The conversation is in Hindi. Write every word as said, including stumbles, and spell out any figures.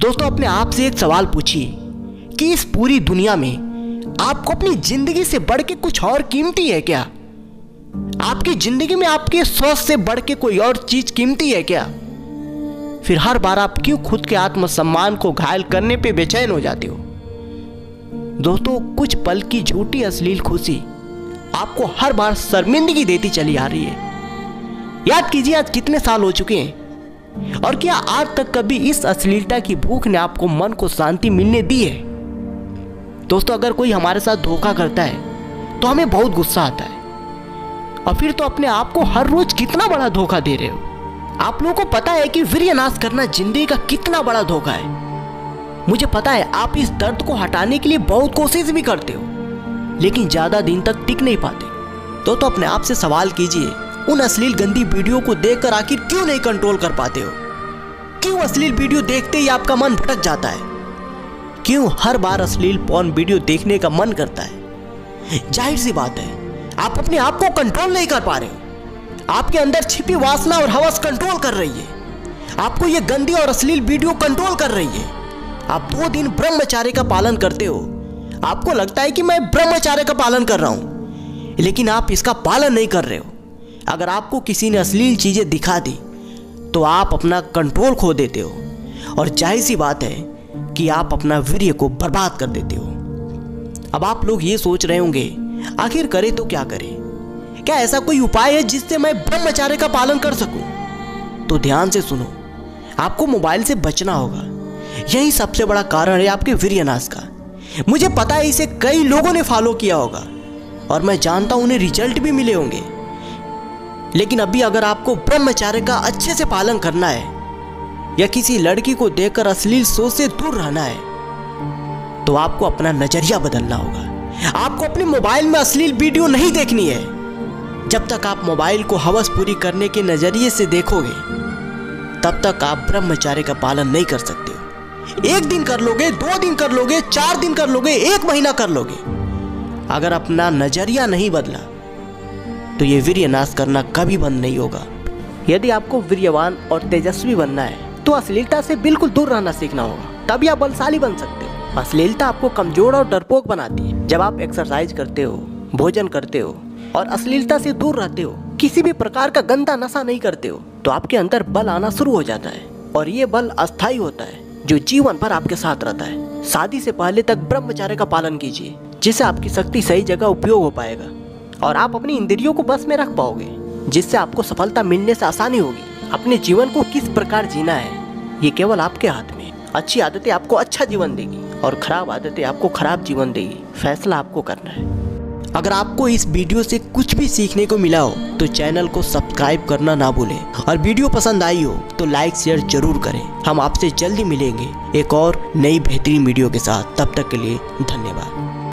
दोस्तों, अपने आप से एक सवाल पूछिए कि इस पूरी दुनिया में आपको अपनी जिंदगी से बढ़ के कुछ और कीमती है क्या? आपकी जिंदगी में आपके स्वास्थ्य से बढ़ के कोई और चीज कीमती है क्या? फिर हर बार आप क्यों खुद के आत्मसम्मान को घायल करने पे बेचैन हो जाते हो? दोस्तों, कुछ पल की झूठी अश्लील खुशी आपको हर बार शर्मिंदगी देती चली आ रही है। याद कीजिए आज कितने साल हो चुके हैं और क्या आज तक कभी इस अश्लीलता की भूख ने आपको मन को शांति मिलने दी है? दोस्तों, अगर कोई हमारे साथ धोखा करता है तो हमें बहुत गुस्सा आता है, और फिर तो अपने आप को हर रोज कितना बड़ा धोखा दे रहे हो। आप लोगों को पता है कि वीर्यनाश करना जिंदगी का कितना बड़ा धोखा है। मुझे पता है आप इस दर्द को हटाने के लिए बहुत कोशिश भी करते हो, लेकिन ज्यादा दिन तक टिक नहीं पाते। तो तो अपने आप से सवाल कीजिए, उन अश्लील गंदी वीडियो को देखकर आखिर क्यों नहीं कंट्रोल कर पाते हो? क्यों अश्लील वीडियो देखते ही आपका मन भटक जाता है? क्यों हर बार अश्लील पॉर्न वीडियो देखने का मन करता है? जाहिर सी बात है, आप अपने आप को कंट्रोल नहीं कर पा रहे हो। आपके अंदर छिपी वासना और हवस कंट्रोल कर रही है, आपको ये गंदी और अश्लील वीडियो कंट्रोल कर रही है। आप दो दिन ब्रह्मचार्य का पालन करते हो, आपको लगता है कि मैं ब्रह्मचार्य का पालन कर रहा हूँ, लेकिन आप इसका पालन नहीं कर रहे हो। अगर आपको किसी ने अश्लील चीज़ें दिखा दी तो आप अपना कंट्रोल खो देते हो, और जाहिर सी बात है कि आप अपना वीर्य को बर्बाद कर देते हो। अब आप लोग ये सोच रहे होंगे, आखिर करे तो क्या करे? क्या ऐसा कोई उपाय है जिससे मैं ब्रह्मचर्य का पालन कर सकूं? तो ध्यान से सुनो, आपको मोबाइल से बचना होगा। यही सबसे बड़ा कारण है आपके वीर्यनाश का। मुझे पता है इसे कई लोगों ने फॉलो किया होगा और मैं जानता हूं उन्हें रिजल्ट भी मिले होंगे, लेकिन अभी अगर आपको ब्रह्मचर्य का अच्छे से पालन करना है या किसी लड़की को देखकर अश्लील सोच से दूर रहना है तो आपको अपना नजरिया बदलना होगा। आपको अपने मोबाइल में अश्लील वीडियो नहीं देखनी है। जब तक आप मोबाइल को हवस पूरी करने के नजरिए से देखोगे तब तक आप ब्रह्मचर्य का पालन नहीं कर सकते हो। एक दिन कर लोगे, दो दिन कर लोगे, चार दिन कर लोगे, एक महीना कर लोगे, अगर अपना नजरिया नहीं बदला तो ये वीर्यनाश करना कभी बंद नहीं होगा। यदि आपको वीर्यवान और तेजस्वी बनना है तो अश्लीलता से बिल्कुल दूर रहना सीखना होगा, तभी आप बलशाली बन सकते हो। अश्लीलता आपको कमजोर और डरपोक बनाती है। जब आप एक्सरसाइज करते हो, भोजन करते हो और अश्लीलता से दूर रहते हो, किसी भी प्रकार का गंदा नशा नहीं करते हो, तो आपके अंदर बल आना शुरू हो जाता है, और ये बल अस्थायी होता है जो जीवन भर आपके साथ रहता है। शादी से पहले तक ब्रह्मचर्य का पालन कीजिए, जिससे आपकी शक्ति सही जगह उपयोग हो पाएगा और आप अपनी इंद्रियों को बस में रख पाओगे, जिससे आपको सफलता मिलने से आसानी होगी। अपने जीवन को किस प्रकार जीना है ये केवल आपके हाथ में। अच्छी आदतें आपको अच्छा जीवन देगी और खराब आदतें आपको खराब जीवन देगी। फैसला आपको करना है। अगर आपको इस वीडियो से कुछ भी सीखने को मिला हो तो चैनल को सब्सक्राइब करना ना भूलें, और वीडियो पसंद आई हो तो लाइक शेयर जरूर करें। हम आपसे जल्दी मिलेंगे एक और नई बेहतरीन वीडियो के साथ। तब तक के लिए धन्यवाद।